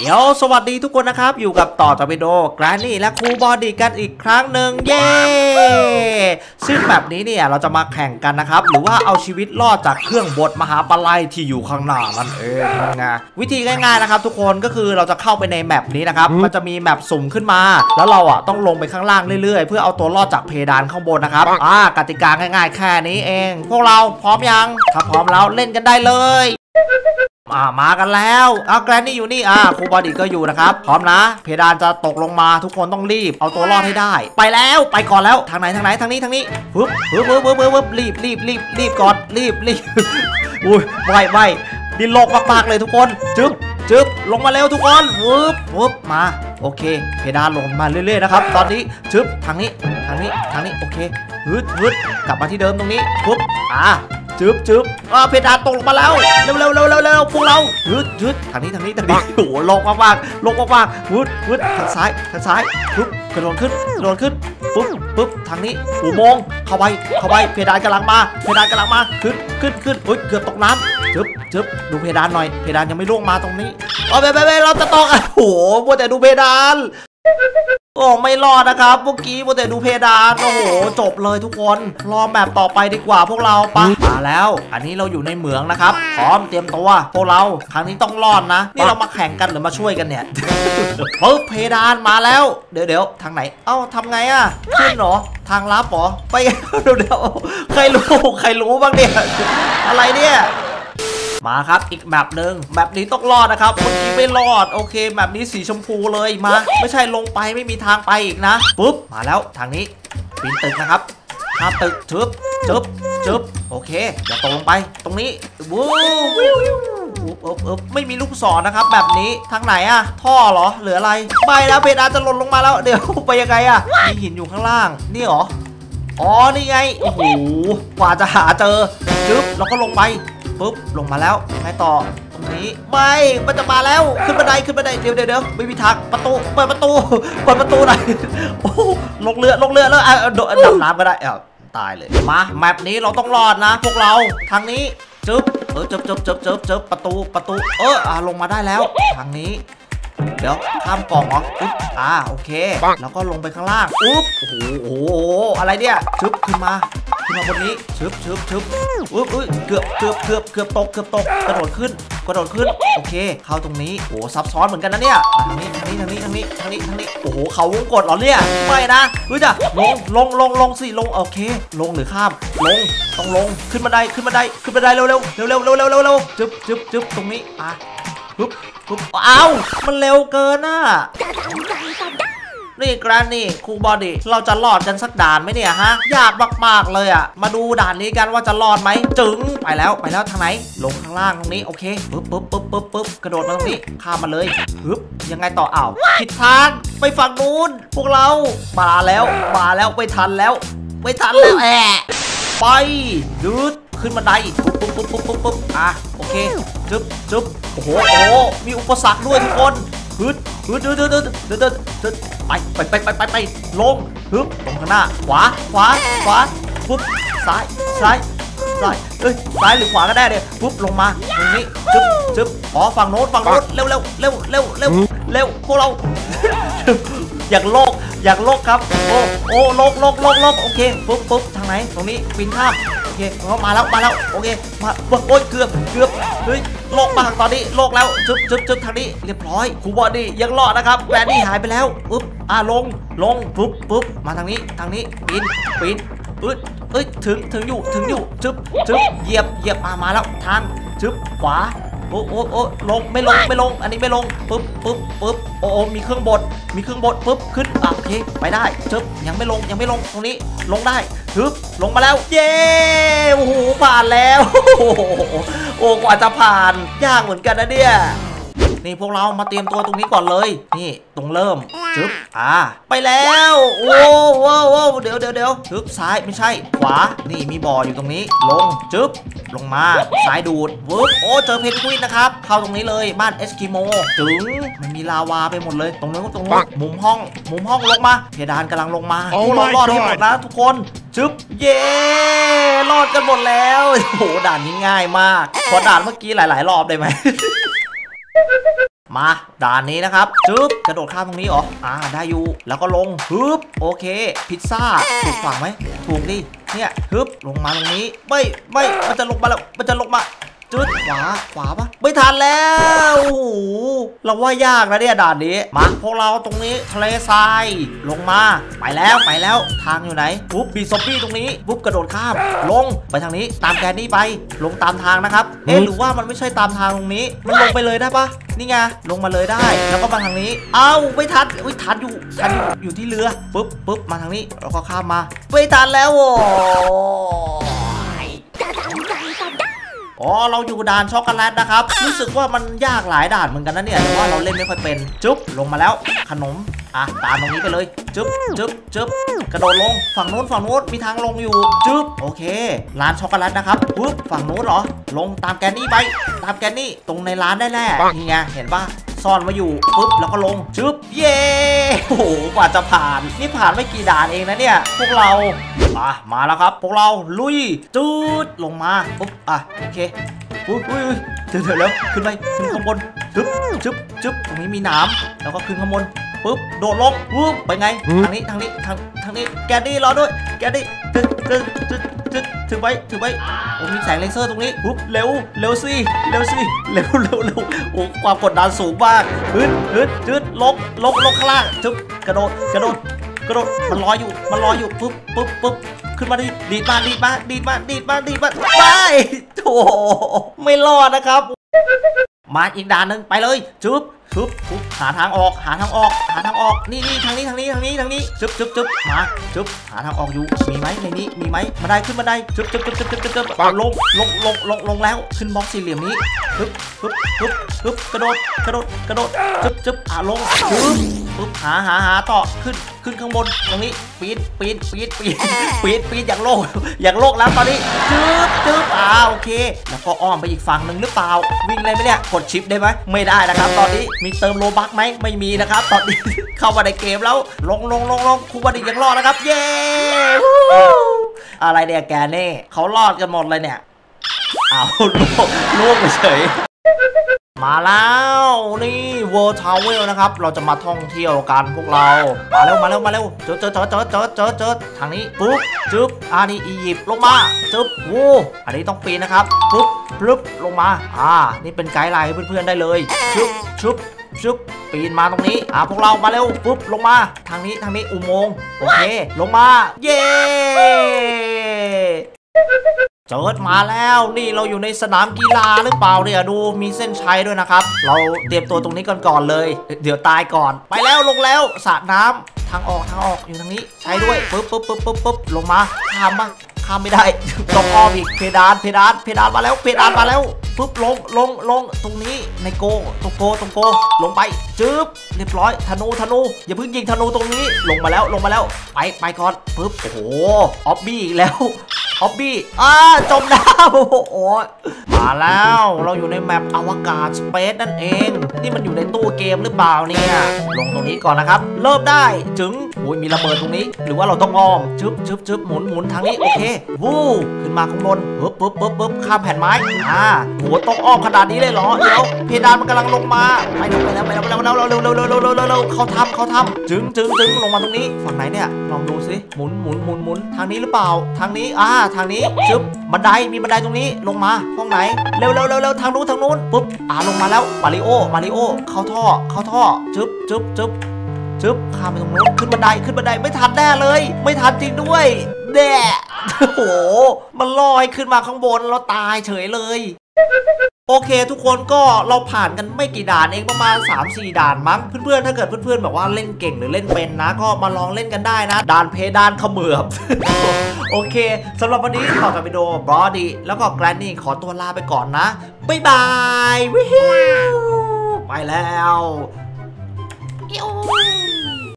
เดี๋ยวสวัสดีทุกคนนะครับอยู่กับต่อทอร์ปิโดกรานี่และครูบอดี้กันอีกครั้งหนึ่งเย้ซึ่งแบบนี้เนี่ยเราจะมาแข่งกันนะครับหรือว่าเอาชีวิตรอดจากเครื่องบดมหาปลายที่อยู่ข้างหน้านั่นเองนะวิธีง่ายๆนะครับทุกคนก็คือเราจะเข้าไปในแมปนี้นะครับมันจะมีแมปสุ่มขึ้นมาแล้วเราอ่ะต้องลงไปข้างล่างเรื่อยๆเพื่อเอาตัวรอดจากเพดานข้างบนนะครับกติกาง่ายๆแค่นี้เองพวกเราพร้อมยังถ้าพร้อมแล้วเล่นกันได้เลยมากันแล้วแกรนนี่อยู่นี่ครูบอดี้ก็อยู่นะครับพร้อมนะเพดานจะตกลงมาทุกคนต้องรีบเอาตัวรอดให้ได้ไปแล้วไปก่อนแล้วทางไหนทางไหนทางนี้ทางนี้ปึ๊บปึ๊บปึ๊บปึ๊บปึ๊บรีบก่อนรีบอุ้ยไวดินโลกมากๆเลยทุกคนจึ๊บลงมาเร็วทุกคนปึ๊บมาโอเคเพดานลงมาเรื่อยๆนะครับตอนนี้จึ๊บทางนี้โอเคฮึดกลับมาที่เดิมตรงนี้ปึ๊บจึ๊บเพดานตกลงมาแล้วเร็วพวกเราฮึดทางนี้โอ้โหลงมากฮึดทางซ้ายปึ๊บกระโดดขึ้นปึ๊บทางนี้อุโมงค์เข้าไปเพดานกำลังมาขึ้นโอ้ยเกือบตกน้ำจึ๊บดูเพดานหน่อยเพดานยังไม่ล่วงมาตรงนี้เอาไปเราจะตกโอ้โหมัวแต่ดูเพดานโอ้ไม่รอดนะครับเมื่อกี้โมเดลดูเพดานโอ้โหจบเลยทุกคนรอแมปต่อไปดีกว่าพวกเราปะมาแล้วอันนี้เราอยู่ในเหมืองนะครับพร้อมเตรียมตัวพวกเราครั้งนี้ต้องรอดนะนี่เรามาแข่งกันหรือมาช่วยกันเนี่ยปึ๊บเพดานมาแล้วเดี๋ยวทางไหนเอ้าทำไงอะขึ้นหรอทางลับหรอไปเดี๋ยวใครรู้บ้างเนี่ยอะไรเนี่ยมาครับอีกแบบหนึ่งแบบนี้ต้องรอดนะครับเมื่อกี้ไม่รอดโอเคแบบนี้สีชมพูเลยมาไม่ใช่ลงไปไม่มีทางไปอีกนะปุ๊บมาแล้วทางนี้ปีนตึกนะครับข้ามตึกจึ๊บโอเคอย่าตกลงไปตรงนี้วู้ไม่มีลูกศรนะครับแบบนี้ทางไหนอะท่อเหรอหรืออะไรไปแล้วเพดานจะหล่นลงมาแล้วเดี๋ยวไปยังไงอะมีหินอยู่ข้างล่างนี่หรออ๋อนี่ไงโอ้โหกว่าจะหาเจอจึ๊บเราก็ลงไปปุ๊บลงมาแล้วไงต่อตรงนี้ไม่มันจะมาแล้วขึ้นบันไดเดี๋ยวไม่มีทางเปิดประตูหน่อยโอ้ลงเรือแล้วดำน้ำก็ได้ตายเลยมาแมปนี้เราต้องรอดนะพวกเราทางนี้จึ๊บประตูลงมาได้แล้วทางนี้เดี๋ยวข้ามกล่องเหรออุ๊บโอเคแล้วก็ลงไปข้างล่างอุ๊บโอ้โหอะไรเนี่ยชึบขึ้นมาบนนี้ชึบอุ๊บเกือบตกกระโดดขึ้นโอเคเข้าตรงนี้โอ้ซับซ้อนเหมือนกันนะเนี่ยทางนี้โอ้โหเขาวงกดเหรอเนี่ยไม่นะเฮ้ยจ้ะลงสิลงโอเคลงหรือข้ามลงต้องลงขึ้นบันไดเร็วจึ๊บตรงนี้ปุ๊บเอามันเร็วเกินน่ะนี่แกรนนี่ครูบอดี้เราจะรอดกันสักด่านไหมเนี่ยฮะยากมากๆเลยอ่ะมาดูด่านนี้กันว่าจะรอดไหมจึงไปแล้วทางไหนลงข้างล่างตรงนี้โอเคปึ๊บกระโดดมาตรงนี้ข้ามมาเลยปึ๊บยังไงต่ออ้าวผิดทางไปฝั่งนู้นพวกเรามาแล้วไปทันแล้วแอะไปดูดขึ้นบันไดปุ๊บโอเคจึ๊บโอ้โหมีอุปสรรคด้วยทุกคนฮึดไปลงฮึบตรงข้างหน้าขวาปุ๊บซ้ายซ้ายหรือขวาก็ได้เลยปุ๊บลงมาตรงนี้จึ๊บฝั่งโน้นเร็วพวกเราอยากโลกครับโอ้โลกโอเคปุ๊บทางไหนตรงนี้ปีนข้ามโอเคมาแล้วโอเคมาโอ้ยเกือบเฮ้ยโลกมาตอนนี้โลกแล้วจึ๊บทางนี้เรียบร้อยครูบอดี้ยังรอดนะครับแกรนนี่หายไปแล้วปึ๊บลงปุ๊บมาทางนี้ปีนเอ้ยถึงอยู่จึ๊บเหยียบมาแล้วทางจึ๊บขวาโอ้ลงไม่ลงอันนี้ไม่ลงปึ๊บโอ้มีเครื่องบดปึ๊บขึ้นโอเคไปได้จึ๊บยังไม่ลงตรงนี้ลงได้ฮึบลงมาแล้วเย้โอ้โหผ่านแล้วโอ้กว่าจะผ่านยากเหมือนกันนะเนี่ยนี่พวกเรามาเตรียมตัวตรงนี้ก่อนเลยนี่ตรงเริ่มจึ๊บไปแล้วโอ้เดี๋ยวจึ๊บซ้ายไม่ใช่ขวานี่มีบ่ออยู่ตรงนี้ลงจึ๊บลงมาสายดูดวึบโอ้เจอเพนกวินนะครับเข้าตรงนี้เลยบ้านเอสกิโมจึงมันมีลาวาไปหมดเลยตรงนู้นมุมห้องลงมาเพดานกำลังลงมาโอ้รอดหมดแล้วทุกคนจึ๊บเย่รอดกันหมดแล้วโอ้โหด่านนี้ง่ายมากขอด่านเมื่อกี้หลายๆรอบได้ไหม มาด่านนี้นะครับจึ๊บกระโดดข้ามตรงนี้เหรอได้อยู่แล้วก็ลงฮึบโอเคพิซซ่าถูกฝั่งไหมถูกดิเนี่ยฮึบลงมาตรงนี้ไม่มันจะลงมาแล้วมันจะลงมาจุดขวาปะไม่ทันแล้วโอ้โหเราว่ายากนะเนี่ยด่านนี้มาพวกเราตรงนี้ทะเลทรายลงมาไปแล้วทางอยู่ไหนปุ๊บบีซอมบี้ตรงนี้ปุ๊บกระโดดข้ามลงไปทางนี้ตามแกนนี่ไปลงตามทางนะครับหรือว่ามันไม่ใช่ตามทางตรงนี้มันลงไปเลยได้ปะนี่ไงลงมาเลยได้แล้วก็มาทางนี้เอ้าไม่ทันอุ้ยทันอยู่ที่เรือปุ๊บมาทางนี้แล้วก็ข้ามมาไม่ทันแล้วโอเราอยู่ด่านช็อกโกแลตนะครับรู้สึกว่ามันยากหลายด่านเหมือนกันนะเนี่ยแต่ว่าเราเล่นไม่ค่อยเป็นจุ๊บลงมาแล้วขนมตามตรงนี้ไปเลยจุ๊บกระโดดลงฝั่งโน้นมีทางลงอยู่จุ๊บโอเคร้านช็อกโกแลตนะครับปุ๊บฝั่งโน้นเหรอลงตามแกนนี่ไปตามแกนนี่ตรงในร้านได้แน่นี่ไงเห็นปะซ่อนมาอยู่ปุ๊บแล้วก็ลงจุ๊บเย้โอ้โหกว่าจะผ่านนี่ผ่านไม่กี่ด่านเองนะเนี่ยพวกเรามาแล้วครับพวกเราลุยจุดลงมาปุ๊บโอเคอุ้ยเดี๋ยวแล้วขึ้นไปขึ้นข้างบนจุ๊บตรงนี้มีน้ำแล้วก็ขึ้นข้างบนปุ๊บโดดลงปุ๊บไปไงทางนี้แกดี้รอด้วยแกดี้ถือไว้ผมมีแสงเลเซอร์ตรงนี้ปุ๊บเร็วสิโอ้ความกดดันสูงมากฮึดลงข้างล่างจุ๊บกระโดดมันลอยอยู่ปุ๊บขึ้นมาดีดมาไปโอ้ไม่รอดนะครับมาอีกด่านหนึ่งไปเลยจุ๊บหาทางออกนี่ทางนี้จุ๊บมาจุ๊บหาทางออกอยู่มีไหมในนี้มีไหมมาได้ขึ้นมาได้จุ๊บลงแล้วขึ้นบล็อกสี่เหลี่ยมนี้จุ๊บกระโดดจุ๊บลงจุ๊บหาต่อขึ้นข้างบนตรงนี้ปีนอย่างโลกแล้วตอนนี้จุ๊บโอเคแล้วก็อ้อมไปอีกฝั่งหนึ่งหรือเปล่าวิ่งเลยไหมเนี่ยกดชิปได้ไหมไม่ได้นะครับตอนนี้มีเติมโลบัคไหมไม่มีนะครับตอนนี้ เข้ามาในเกมแล้วลงครูบดินยังรอดนะครับเย้ อะไรเนี่ยแกเน่เขารอดกันหมดเลยเนี่ยเอาลูกไปเฉยมาแล้วนี่เวิลด์ทาวเวลนะครับเราจะมาท่องเที่ยวกันพวกเรามาเร็วเจอทางนี้ปุ๊บจุ๊บนี่อียิปต์ลงมาจุ๊บวู้อันนี้ต้องปีนนะครับปุ๊บลงมานี่เป็นไกด์ไลน์ให้เพื่อนๆได้เลยจุ๊บปีนมาตรงนี้พวกเรามาเร็วปุ๊บลงมาทางนี้อุโมงค์โอเคลงมาเย้เจิดมาแล้วนี่เราอยู่ในสนามกีฬาหรือเปล่าเนี่ยดูมีเส้นชัยด้วยนะครับเราเตรียมตัวตรงนี้ก่อนเลยเดี๋ยวตายก่อนไปแล้วลงแล้วสระน้ำทางออกอยู่ทางนี้ใช้ด้วยปุ๊บลงมาข้ามไม่ได้ต้องอ้อมอีกเพดานมาแล้วปุ๊บลงตรงนี้ในโกตรงโกลงไปจึ๊บเรียบร้อยธนูอย่าเพิ่งยิงธนูตรงนี้ลงมาแล้วไปก่อนปุ๊บโอ้โหออบบี้อีกแล้วออบบี้จมน้ำโอ้โหมาแล้วเราอยู่ในแมปอวกาศสเปซนั่นเองนี่มันอยู่ในตู้เกมหรือเปล่าเนี่ยลงตรงนี้ก่อนนะครับเริ่มได้จึงมีระเบิดตรงนี้หรือว่าเราต้องอ้อมจึ๊บหมุนทางนี้โอเควู้ขึ้นมาข้างบนปุ๊บข้ามแผ่นไม้โหต้องอ้อมขนาดนี้เลยเหรอเดี๋ยวเพดานมันกำลังลงมาไปแล้วเราเขาทำจึงลงมาตรงนี้ฝั่งไหนเนี่ยลองดูสิหมุนทางนี้หรือเปล่าทางนี้จึ๊บบันไดตรงนี้ลงมาห้องไหนเร็วทางนู้นปุ๊บลงมาแล้วมาริโอเข้าท่อจึ๊บข้ามไปตรงนู้นขึ้นบันไดไม่ทันแน่เลยไม่ทันจริงด้วยแด่โอ้โหมันลอยขึ้นมาข้างบนเราตายเฉยเลยโอเคทุกคนก็เราผ่านกันไม่กี่ด่านเองประมาณ 3-4 ด่านมั้งเพื่อนๆถ้าเกิดเพื่อนๆแบบว่าเล่นเก่งหรือเล่นเป็นนะก็มาลองเล่นกันได้นะด่านเพดานเขมือบโอเคสำหรับวันนี้ต่อกับวิดีโอบอดี้แล้วก็แกรนนี่ขอตัวลาไปก่อนนะบ๊ายบายไปแล้ว